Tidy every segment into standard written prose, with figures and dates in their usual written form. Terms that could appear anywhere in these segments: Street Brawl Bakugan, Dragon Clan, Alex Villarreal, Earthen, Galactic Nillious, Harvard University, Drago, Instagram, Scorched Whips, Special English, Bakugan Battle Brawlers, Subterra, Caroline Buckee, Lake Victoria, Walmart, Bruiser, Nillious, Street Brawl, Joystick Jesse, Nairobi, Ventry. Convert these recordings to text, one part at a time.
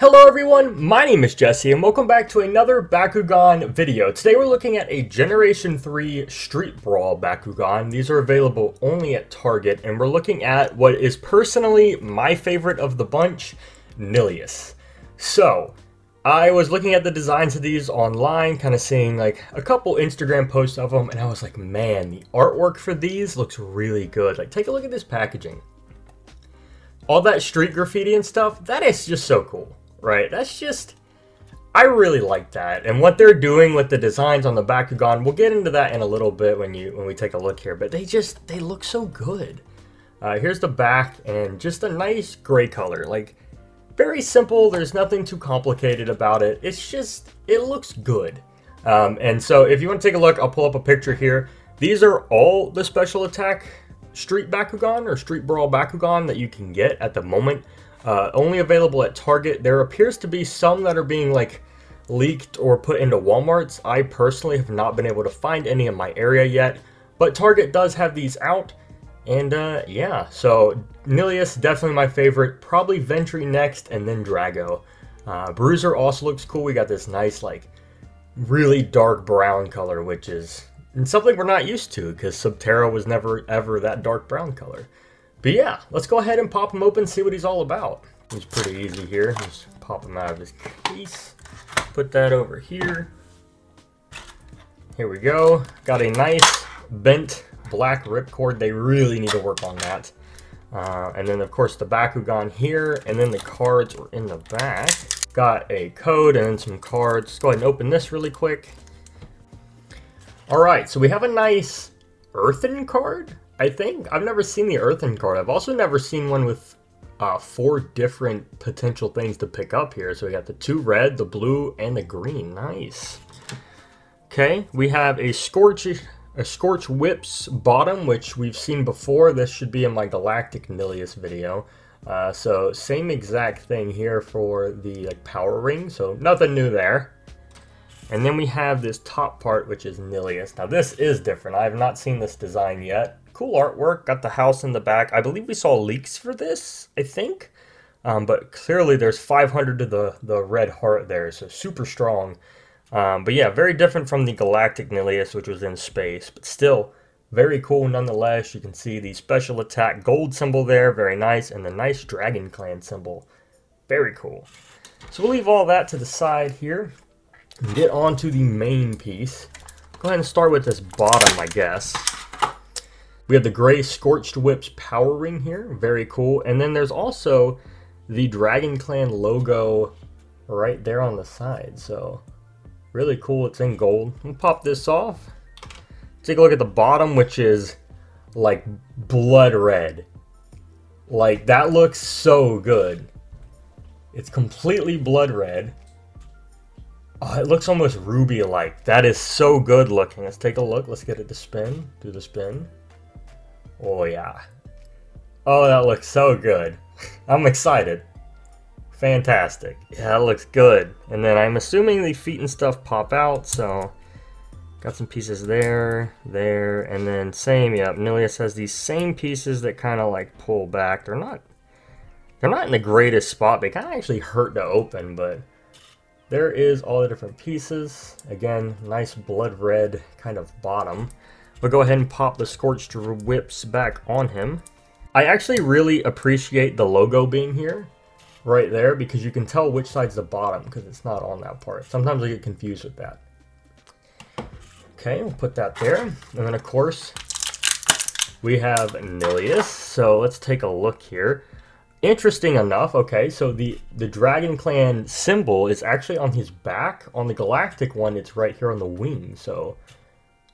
Hello everyone, my name is Jesse and welcome back to another Bakugan video. Today we're looking at a Generation 3 Street Brawl Bakugan. These are available only at Target and we're looking at what is personally my favorite of the bunch, Nillious. So, I was looking at the designs of these online, kind of seeing like a couple Instagram posts of them and I was like, man, the artwork for these looks really good. Like, take a look at this packaging. All that street graffiti and stuff, that is just so cool. Right, that's just, I really like that. And what they're doing with the designs on the Bakugan, we'll get into that in a little bit when we take a look here, but they look so good. Here's the back and just a nice gray color, like very simple. There's nothing too complicated about it. It's just, it looks good. And so if you want to take a look, I'll pull up a picture here. These are all the special attack Street Bakugan or Street Brawl Bakugan that you can get at the moment. Only available at Target. There appears to be some that are being like leaked or put into Walmarts. I personally have not been able to find any in my area yet, but Target does have these out. And yeah, so Nillious, definitely my favorite, probably Ventry next and then Drago. Bruiser also looks cool. We got this nice like really dark brown color, which is something we're not used to because Subterra was never ever that dark brown color. But yeah, let's go ahead and pop him open, see what he's all about. He's pretty easy here. Just pop him out of his case. Put that over here. Here we go. Got a nice bent black ripcord. They really need to work on that. And then, of course, the Bakugan here. And then the cards were in the back. Got a code and then some cards. Let's go ahead and open this really quick. All right, so we have a nice Earthen card. I think I've never seen the Earthen card. I've also never seen one with 4 different potential things to pick up here. So we got the 2 red, the blue, and the green. Nice. Okay, we have a Scorched Whips bottom, which we've seen before. This should be in my Galactic Nillious video. So same exact thing here for the like power ring. So nothing new there. And then we have this top part, which is Nillious. Now this is different. I have not seen this design yet. Cool artwork, got the house in the back. I believe we saw leaks for this, I think. But clearly there's 500 to the red heart there, so super strong. But yeah, very different from the Galactic Nillious, which was in space, but still very cool nonetheless. You can see the special attack gold symbol there, very nice, and the nice Dragon Clan symbol. Very cool. So we'll leave all that to the side here. Get on to the main piece. Go ahead and start with this bottom, I guess. We have the gray Scorched Whips power ring here. Very cool. And then there's also the Dragon Clan logo right there on the side. So really cool. It's in gold. We'll pop this off. Take a look at the bottom, which is like blood red. Like that looks so good. It's completely blood red. Oh, it looks almost ruby-like. That is so good looking. Let's take a look. Let's get it to spin. Do the spin. Oh, yeah. Oh, that looks so good. I'm excited. Fantastic. Yeah, that looks good. And then I'm assuming the feet and stuff pop out, so got some pieces there, there, and then same, yep. Nillious has these same pieces that kind of like pull back. They're not in the greatest spot. They kind of actually hurt to open, but there is all the different pieces. Again, nice blood red kind of bottom. We'll go ahead and pop the Scorched Whips back on him. I actually really appreciate the logo being here, right there, because you can tell which side's the bottom because it's not on that part. Sometimes I get confused with that. Okay, we'll put that there. And then of course, we have Nillious. So let's take a look here. Interesting enough, okay, so the Dragon Clan symbol is actually on his back. On the Galactic one, it's right here on the wing, so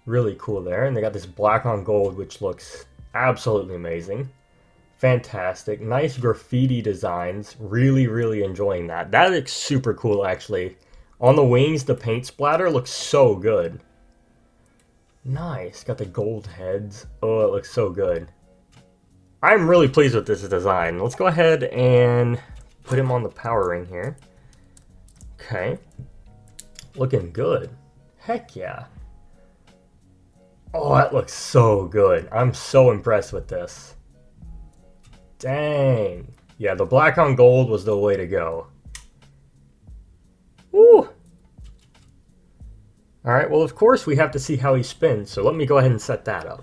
really cool there. And they got this black on gold, which looks absolutely amazing. Fantastic. Nice graffiti designs. Really, really enjoying that. That looks super cool, actually. On the wings, the paint splatter looks so good. Nice. Got the gold heads. Oh, it looks so good. I'm really pleased with this design. Let's go ahead and put him on the power ring here. Okay. Looking good. Heck yeah. Oh, that looks so good. I'm so impressed with this. Dang. Yeah, the black on gold was the way to go. Alright, well of course we have to see how he spins, so let me go ahead and set that up.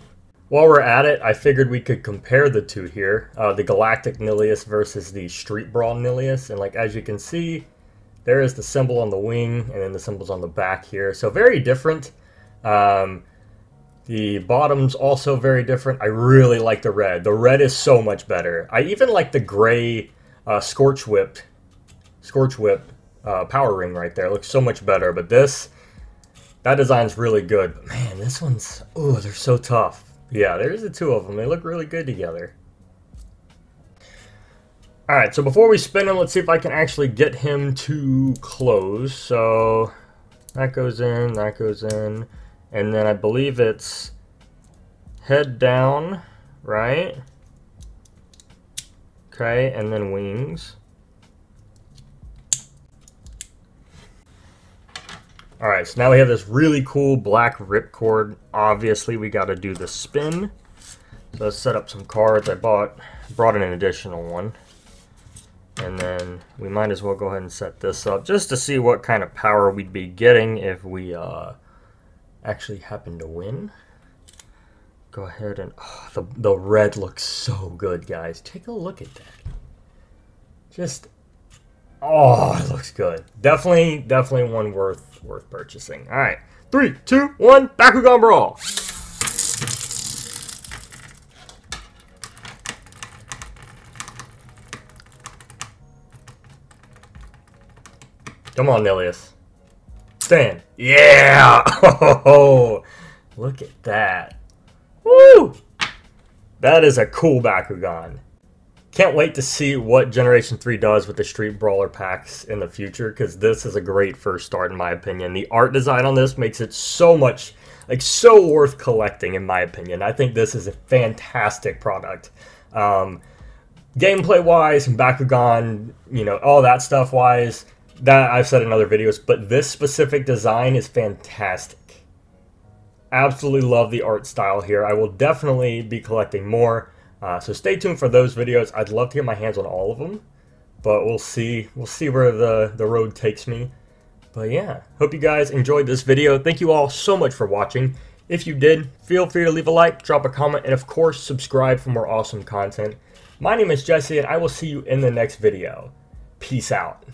While we're at it, I figured we could compare the two here, the Galactic Nillious versus the Street Brawl Nillious, and like as you can see, there is the symbol on the wing and then the symbols on the back here, so very different. The bottom's also very different. I really like the red. The red is so much better. I even like the gray Scorched Whip power ring right there. It looks so much better, but that design's really good. But man, this one's, oh, they're so tough. Yeah, there's the two of them. They look really good together. All right, so before we spin him, let's see if I can actually get him to close. So that goes in, and then I believe it's head down, right? Okay, and then wings. All right, so now we have this really cool black ripcord. Obviously, we got to do the spin. So let's set up some cards. I brought in an additional one. And then we might as well go ahead and set this up just to see what kind of power we'd be getting if we actually happen to win. Go ahead and... Oh, the red looks so good, guys. Take a look at that. Just... Oh, it looks good. Definitely one worth purchasing. All right, 3, 2, 1, Bakugan Brawl. Come on, Nillious. Stand. Yeah. Oh, look at that. Woo! That is a cool Bakugan. Can't wait to see what Generation 3 does with the Street Brawler packs in the future, because this is a great first start in my opinion. The art design on this makes it so much, like so worth collecting in my opinion. I think this is a fantastic product. Gameplay wise, Bakugan, you know, all that stuff wise, that I've said in other videos, but this specific design is fantastic. Absolutely love the art style here. I will definitely be collecting more. So stay tuned for those videos. I'd love to get my hands on all of them, but we'll see where the road takes me. But yeah, hope you guys enjoyed this video. Thank you all so much for watching. If you did, feel free to leave a like, drop a comment, and of course, subscribe for more awesome content. My name is Jesse, and I will see you in the next video. Peace out.